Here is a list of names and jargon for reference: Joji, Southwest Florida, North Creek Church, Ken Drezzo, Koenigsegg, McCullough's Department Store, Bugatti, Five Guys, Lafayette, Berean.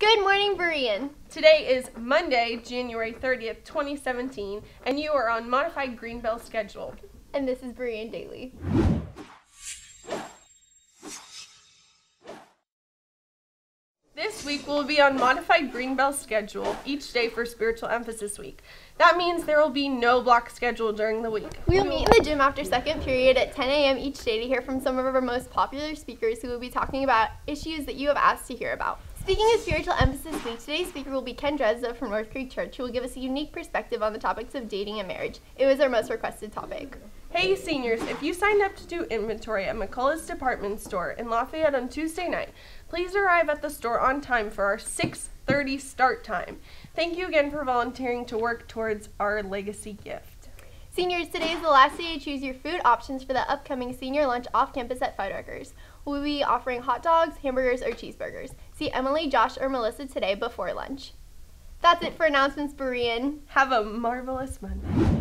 Good morning, Berean. Today is Monday, January 30th, 2017, and you are on Modified Green Bell Schedule. And this is Berean Daily. This week we'll be on Modified Green Bell Schedule each day for Spiritual Emphasis Week. That means there will be no block schedule during the week. We'll meet in the gym after second period at 10 a.m. each day to hear from some of our most popular speakers who will be talking about issues that you have asked to hear about. Speaking of Spiritual Emphasis Week, today's speaker will be Ken Drezzo from North Creek Church, who will give us a unique perspective on the topics of dating and marriage. It was our most requested topic. Hey seniors, if you signed up to do inventory at McCullough's Department Store in Lafayette on Tuesday night, please arrive at the store on time for our 6:30 start time. Thank you again for volunteering to work towards our legacy gift. Seniors, today is the last day to choose your food options for the upcoming senior lunch off campus at Five Guys. We'll be offering hot dogs, hamburgers, or cheeseburgers. See Emily, Josh, or Melissa today before lunch. That's it for announcements, Berean. Have a marvelous Monday.